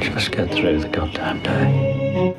Just get through the goddamn day.